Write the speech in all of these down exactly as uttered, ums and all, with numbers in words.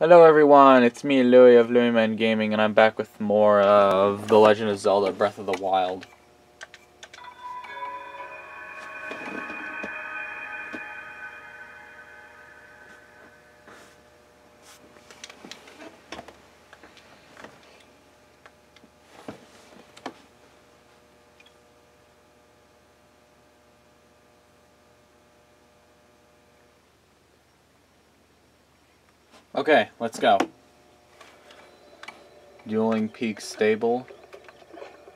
Hello everyone, it's me, Louie of LouieMan Gaming, and I'm back with more of The Legend of Zelda Breath of the Wild. Okay, let's go. Dueling Peak Stable.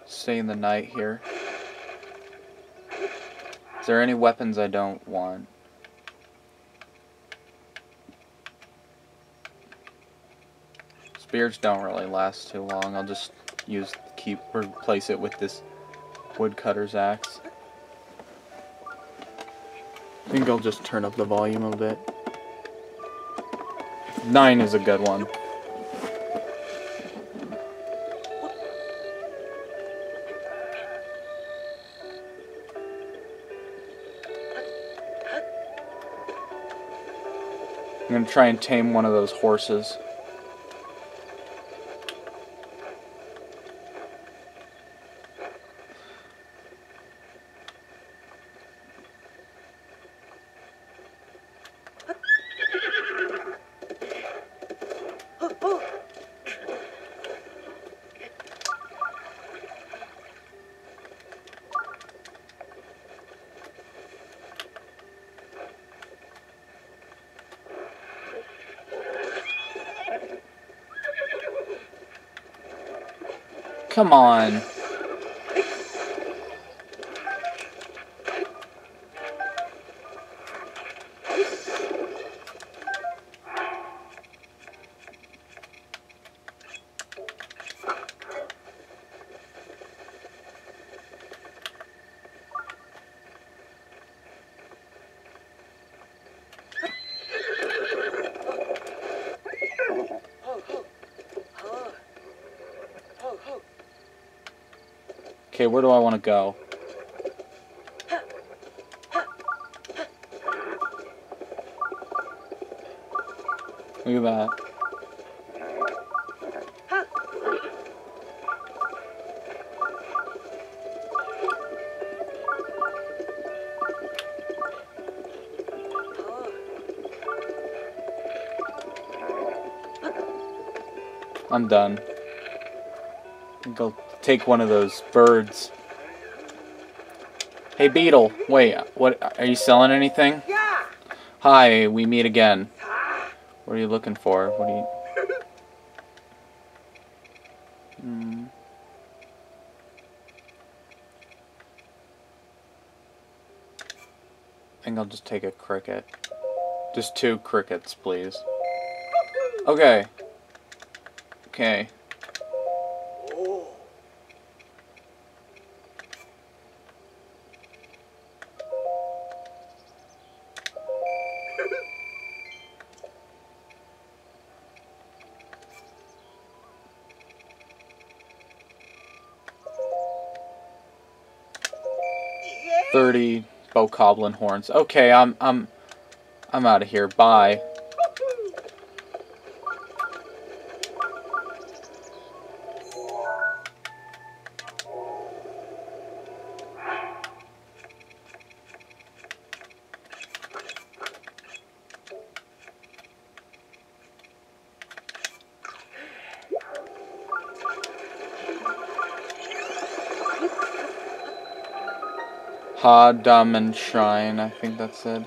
Staying the night here. Is there any weapons I don't want? Spears don't really last too long. I'll just use keep replace it with this woodcutter's axe. I think I'll just turn up the volume a bit. Nine is a good one. I'm gonna try and tame one of those horses. Come on. Okay, where do I want to go? Look at that. I'm done. I think I'll take one of those birds. Hey beetle, wait, what, are you selling anything? Yeah. Hi, we meet again. What are you looking for? What are you... Hmm. I think I'll just take a cricket. Just two crickets, please. Okay. Okay. thirty bokoblin horns. Okay, I'm I'm I'm out of here. Bye. Hadaman Shrine, I think that's it.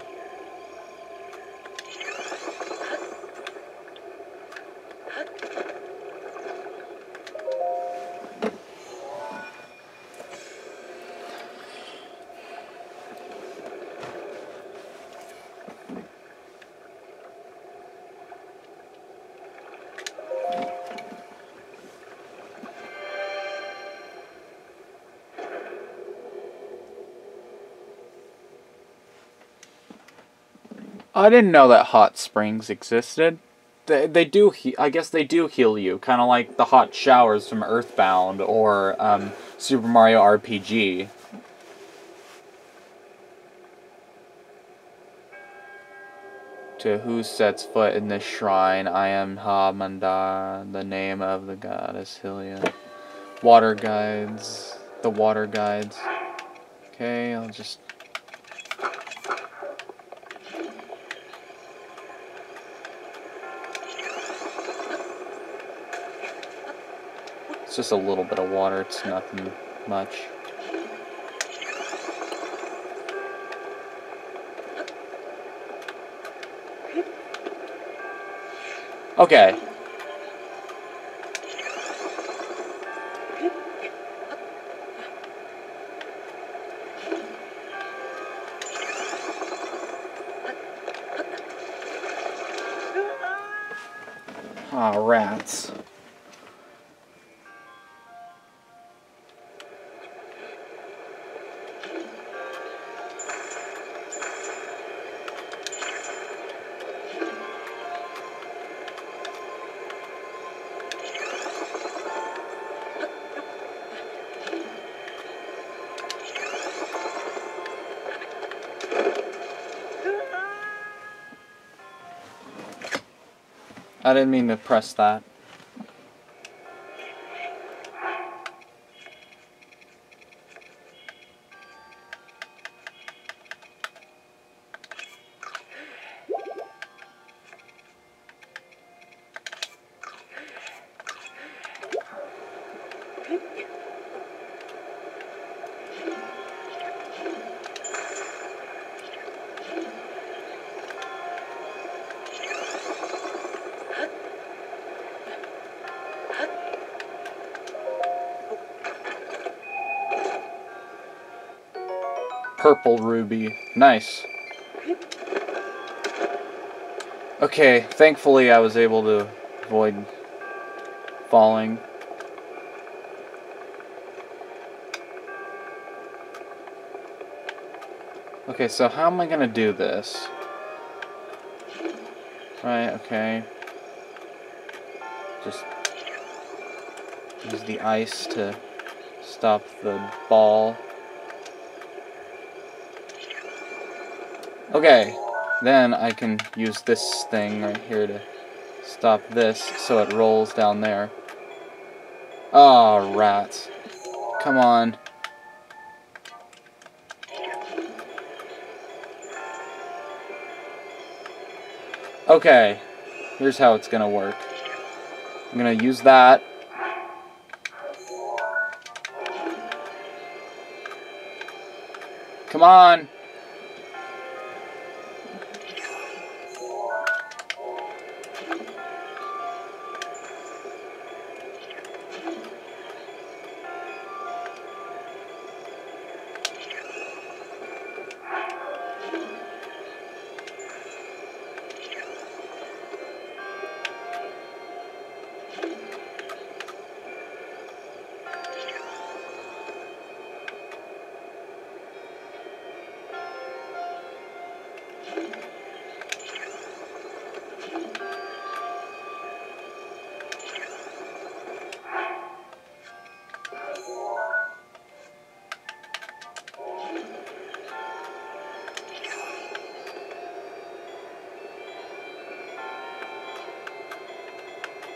I didn't know that hot springs existed. They, they do, he I guess they do heal you, kind of like the hot showers from Earthbound or um, Super Mario R P G. to who sets foot in this shrine. I am Hamanda, the name of the goddess Hylia. Water guides. The water guides. Okay, I'll just... It's just a little bit of water, it's nothing much. Okay. Ah, oh, rats. I didn't mean to press that. Purple ruby. Nice. Okay, thankfully I was able to avoid falling. Okay, so how am I gonna do this? Right, okay. Just use the ice to stop the ball. Okay, then I can use this thing right here to stop this so it rolls down there. Ah, oh, rats. Come on. Okay, here's how it's gonna work. I'm gonna use that. Come on!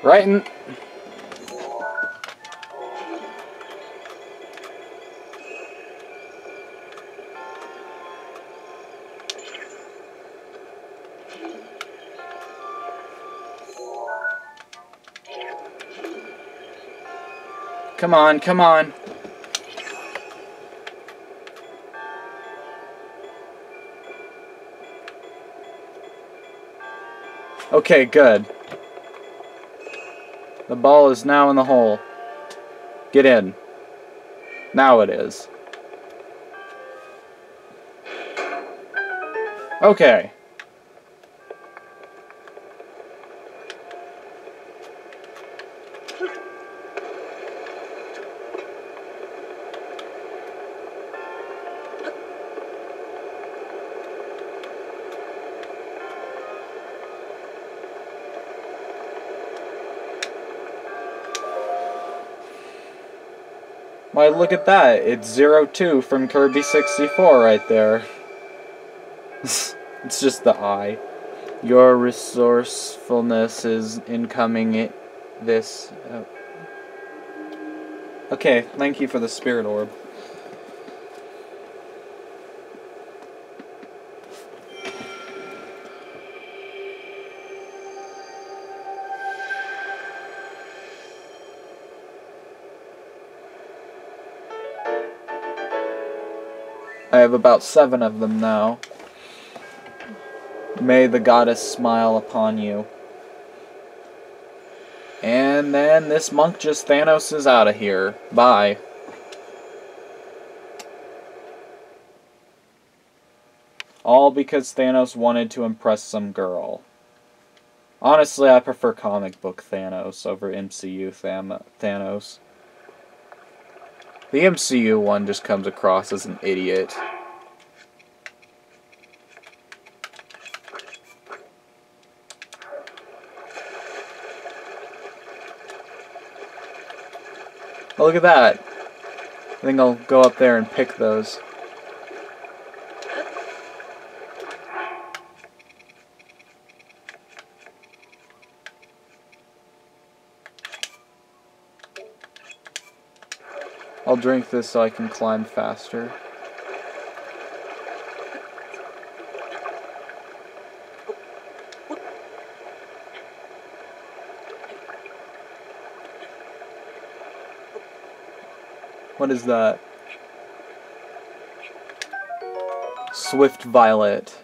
Right in... Come on, come on. Okay, good. The ball is now in the hole. Get in. Now it is. Okay. Why, look at that. It's Zero Two from Kirby sixty-four right there. It's just the eye. Your resourcefulness is incoming it this. Oh. Okay, thank you for the spirit orb. I have about seven of them now. May the goddess smile upon you. And then this monk just Thanos is out of here. Bye. All because Thanos wanted to impress some girl. Honestly, I prefer comic book Thanos over M C U Thanos. The M C U one just comes across as an idiot. Oh, look at that. I think I'll go up there and pick those. I'll drink this so I can climb faster. What is that? Swift Violet.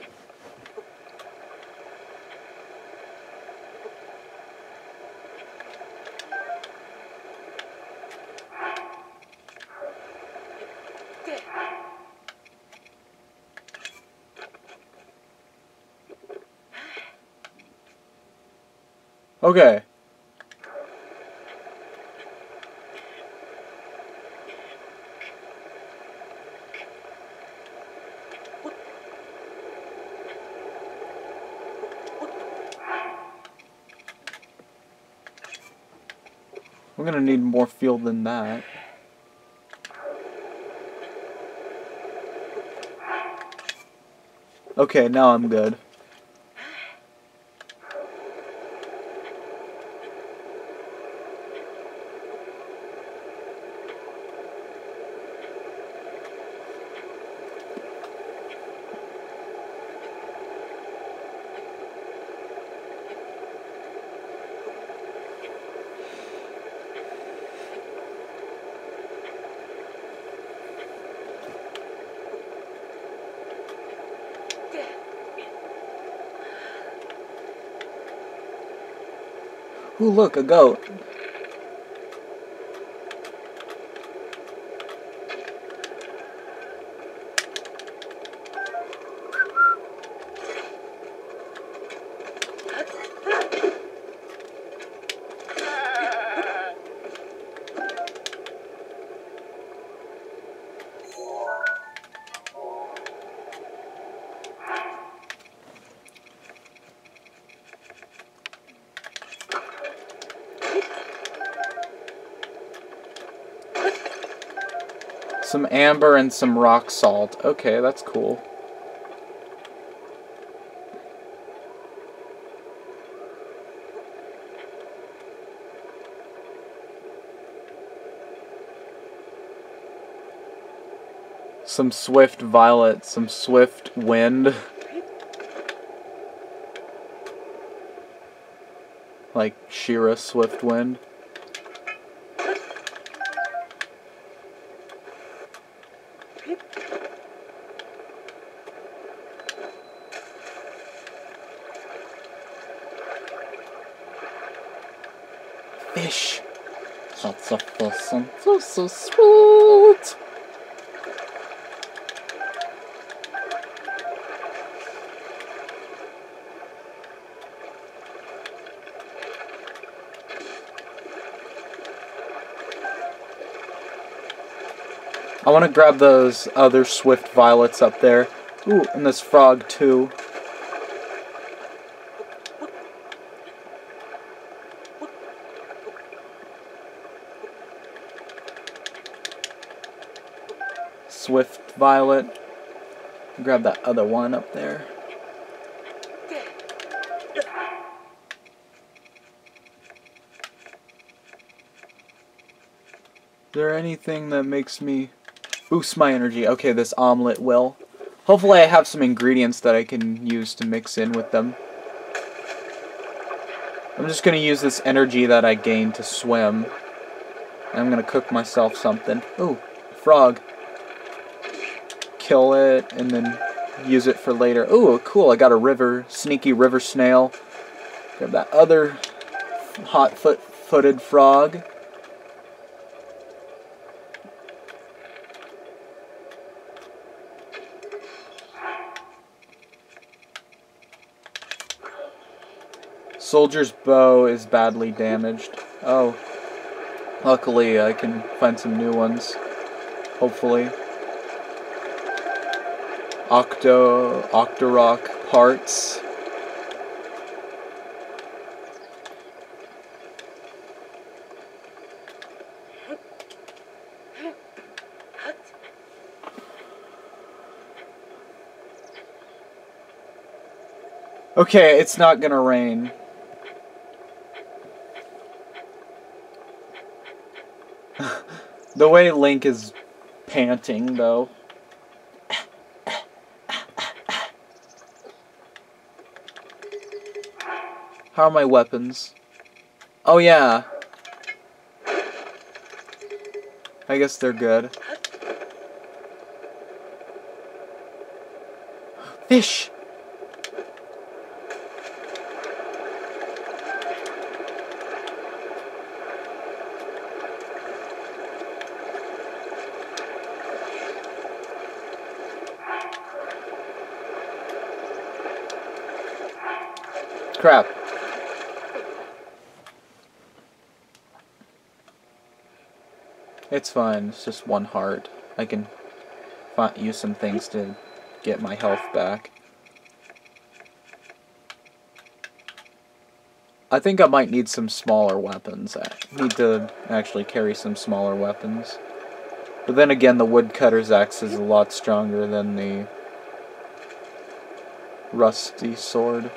Okay. We're gonna need more fuel than that. Okay, now I'm good. Ooh, look, a goat. Some amber and some rock salt. Okay, that's cool. Some Swift Violet, some Swift Wind. Like She-Ra Swift Wind. Fish. Lots of fish and so, so sweet. I want to grab those other Swift Violets up there. Ooh, and this frog too. Swift Violet. Grab that other one up there. there anything that makes me boost my energy? Okay, this omelet will. Hopefully I have some ingredients that I can use to mix in with them. I'm just going to use this energy that I gained to swim. And I'm going to cook myself something. Ooh, frog. Kill it and then use it for later. Ooh, cool, I got a river, sneaky river snail. Grab that other hot foot footed frog. Soldier's bow is badly damaged. Oh, luckily I can find some new ones, hopefully. Octo, Octorock parts. Okay, it's not gonna rain. The way Link is panting, though. How are my weapons? Oh yeah. I guess they're good. Fish! Crap. It's fine, it's just one heart. I can find, use some things to get my health back. I think I might need some smaller weapons. I need to actually carry some smaller weapons. But then again, the woodcutter's axe is a lot stronger than the rusty sword.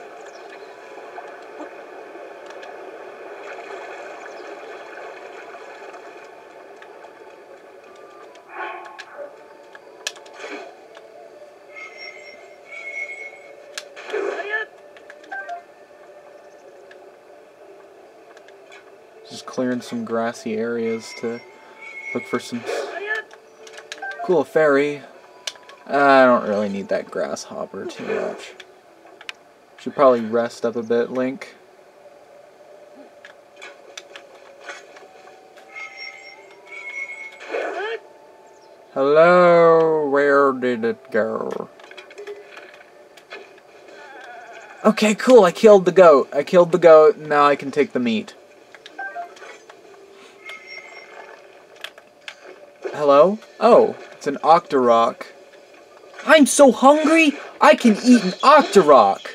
Clearing some grassy areas to look for some cool fairy. I don't really need that grasshopper too much. Should probably rest up a bit, Link. Hello, where did it go? Okay, cool, I killed the goat. I killed the goat, and now I can take the meat. Hello? Oh, it's an Octorock. I'm so hungry, I can eat an Octorock!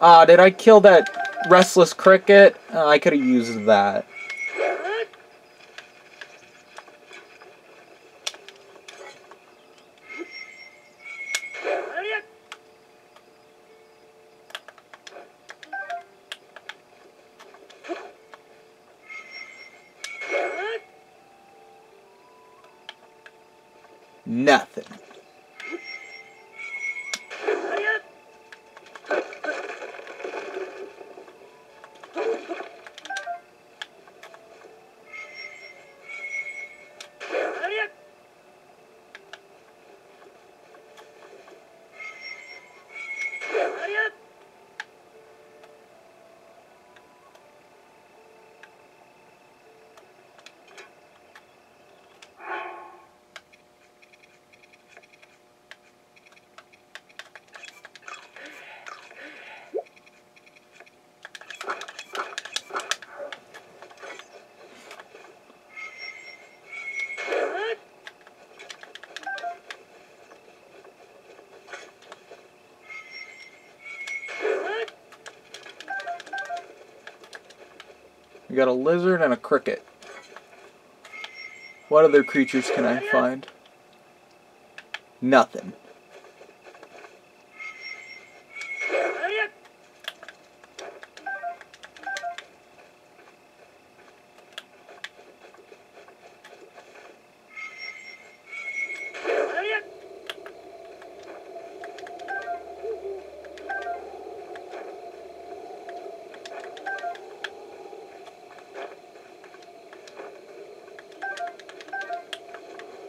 Ah, uh, did I kill that restless cricket? Uh, I could've used that. Nothing. We got a lizard and a cricket. What other creatures can I find? Nothing.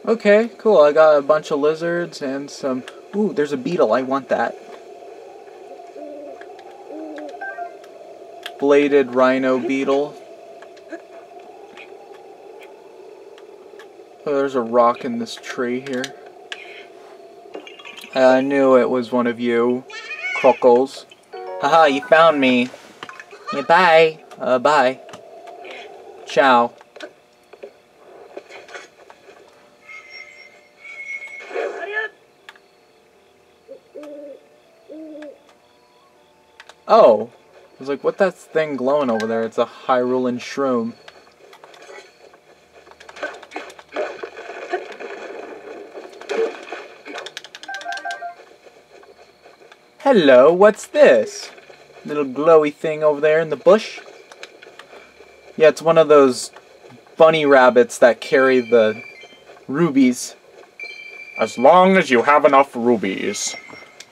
Okay, cool. I got a bunch of lizards and some... Ooh, there's a beetle. I want that. Bladed rhino beetle. Oh, there's a rock in this tree here. I knew it was one of you. Crockles. Haha, you found me. Yeah, bye. Uh, bye. Ciao. Oh. I was like, what that thing glowing over there? It's a Hyrulean shroom. Hello, what's this? Little glowy thing over there in the bush? Yeah, it's one of those bunny rabbits that carry the rubies. As long as you have enough rubies.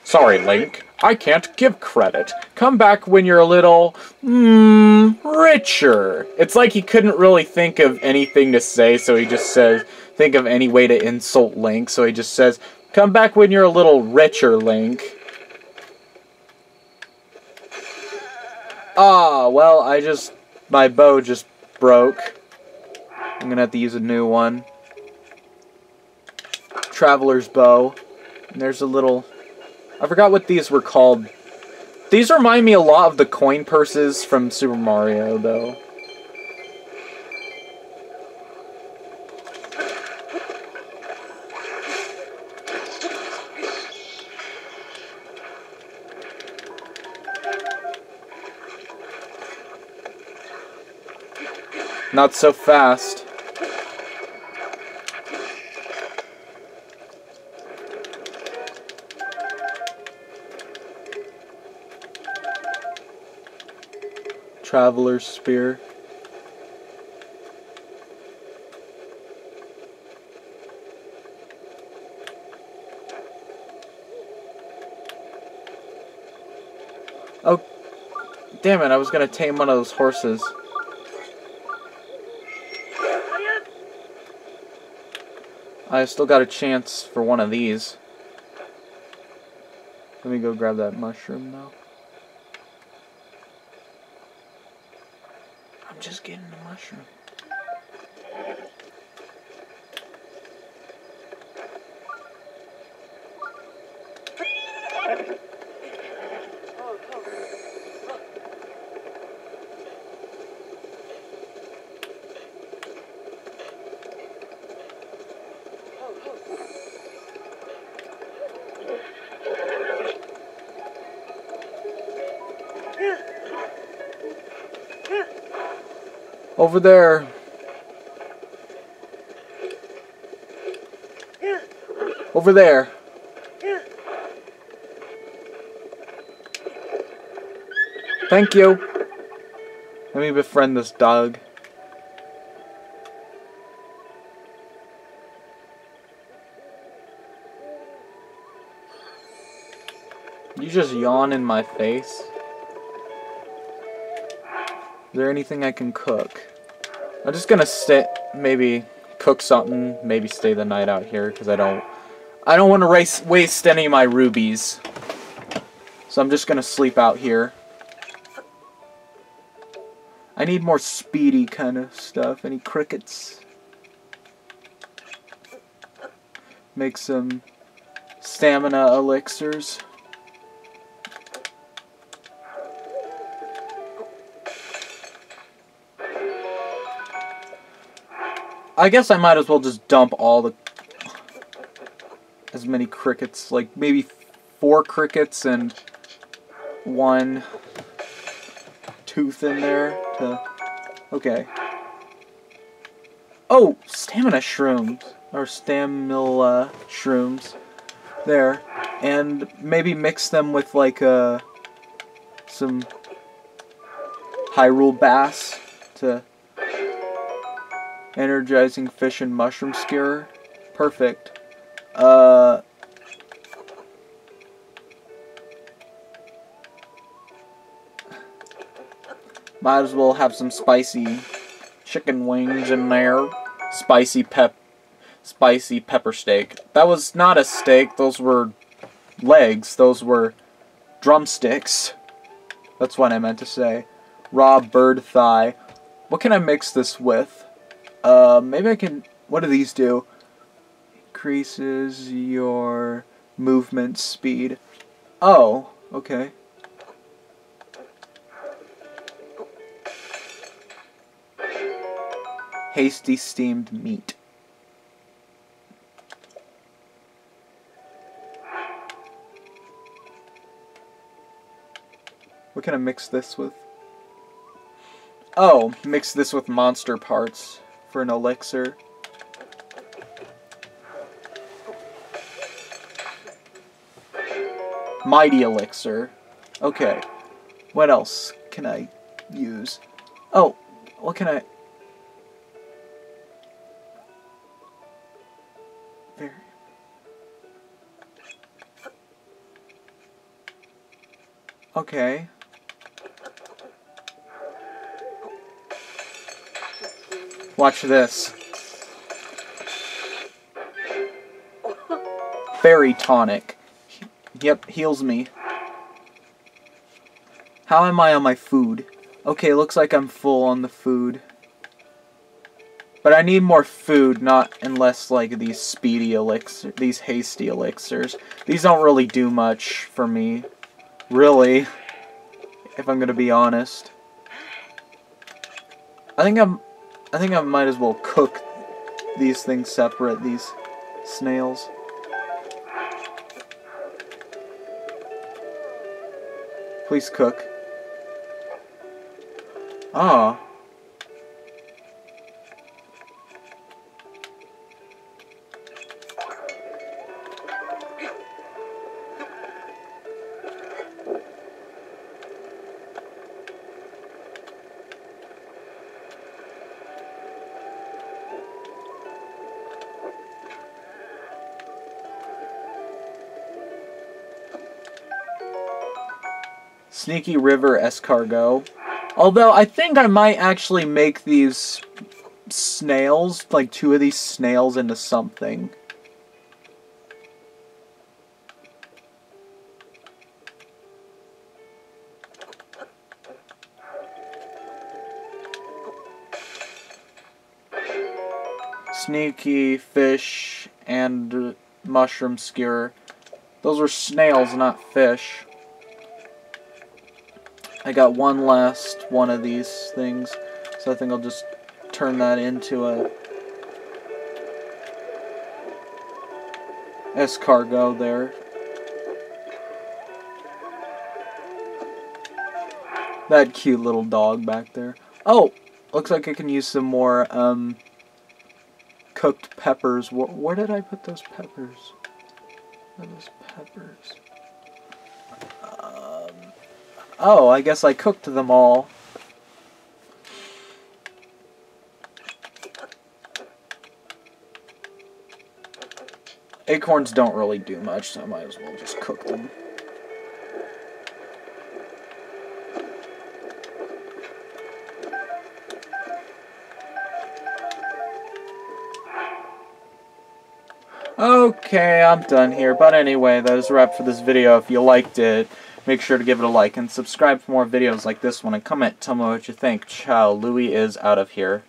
Sorry, Link. I can't give credit. Come back when you're a little, mmm, richer. It's like he couldn't really think of anything to say, so he just says, think of any way to insult Link, so he just says, come back when you're a little richer, Link. Ah, well, I just, my bow just broke. I'm gonna have to use a new one. Traveler's bow. And there's a little... I forgot what these were called. These remind me a lot of the coin purses from Super Mario, though. Not so fast. Traveler's spear. Oh, damn it, I was gonna tame one of those horses. I still got a chance for one of these. Let me go grab that mushroom though. I'm just getting a mushroom. Over there. Over there. Thank you. Let me befriend this dog. You just yawn in my face. Is there anything I can cook? I'm just gonna sit, maybe cook something, maybe stay the night out here because I don't, I don't want to waste any of my rubies. So I'm just gonna sleep out here. I need more speedy kind of stuff. Any crickets? Make some stamina elixirs. I guess I might as well just dump all the... as many crickets, like maybe four crickets and one tooth in there. To, okay. Oh! Stamina shrooms. Or stamina shrooms. There. And maybe mix them with like uh, some Hyrule bass to... Energizing fish and mushroom skewer. Perfect. Uh, might as well have some spicy chicken wings in there. Spicy pep, spicy pepper steak. That was not a steak. Those were legs. Those were drumsticks. That's what I meant to say. Raw bird thigh. What can I mix this with? Uh, maybe I can... What do these do? Increases your movement speed. Oh, okay. Hasty steamed meat. What can I mix this with? Oh, mix this with monster parts for an elixir. Mighty elixir. Okay. What else can I use? Oh, what can I... Okay. Watch this. Fairy tonic. He yep, heals me. How am I on my food? Okay, looks like I'm full on the food. But I need more food, not unless like these speedy elixir, these hasty elixirs. These don't really do much for me. Really, if I'm gonna be honest. I think I'm I think I might as well cook these things separate, these snails. Please cook. Ah. Sneaky River Escargot. Although, I think I might actually make these snails, like two of these snails, into something. Sneaky Fish and Mushroom Skewer. Those are snails, not fish. I got one last one of these things, so I think I'll just turn that into a escargot there. That cute little dog back there. Oh! Looks like I can use some more um, cooked peppers. Where, where did I put those peppers? Where are those peppers? Oh, I guess I cooked them all. Acorns don't really do much, so I might as well just cook them. Okay, I'm done here. But anyway, that is a wrap for this video. If you liked it, make sure to give it a like and subscribe for more videos like this one, and comment, tell me what you think. Ciao, Louie is out of here.